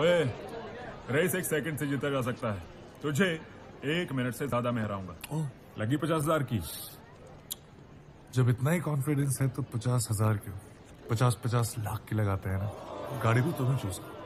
ओए, रेस एक सेकंड से जीता जा सकता है, तुझे 1 मिनट से ज्यादा में हराऊंगा। लगी 50,000 की। जब इतना ही कॉन्फिडेंस है तो 50,000 क्यों, 50-50 लाख की लगाते हैं ना। गाड़ी भी तुम्हें चूज करो।